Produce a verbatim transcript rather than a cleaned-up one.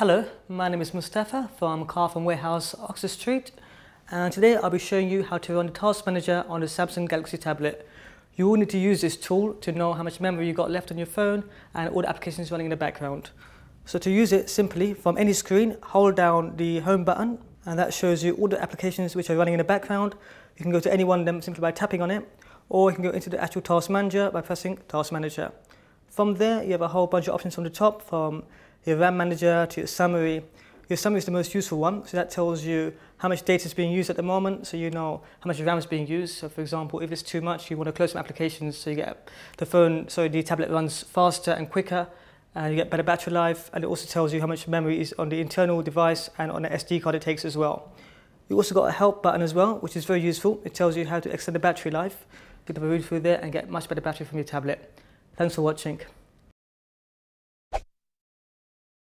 Hello, my name is Mustafa from Carphone Warehouse, Oxford Street, and today I'll be showing you how to run the Task Manager on the Samsung Galaxy Tablet. You will need to use this tool to know how much memory you got left on your phone and all the applications running in the background. So to use it, simply from any screen, hold down the Home button, and that shows you all the applications which are running in the background. You can go to any one of them simply by tapping on it, or you can go into the actual Task Manager by pressing Task Manager. From there, you have a whole bunch of options from the top, from your RAM manager to your summary. Your summary is the most useful one, so that tells you how much data is being used at the moment, so you know how much RAM is being used. So for example, if it's too much, you want to close some applications so you get the phone, sorry, the tablet runs faster and quicker, and you get better battery life, and it also tells you how much memory is on the internal device and on the S D card it takes as well. You also got a help button as well, which is very useful. It tells you how to extend the battery life. You can have a read through there and get much better battery from your tablet. Thanks for watching.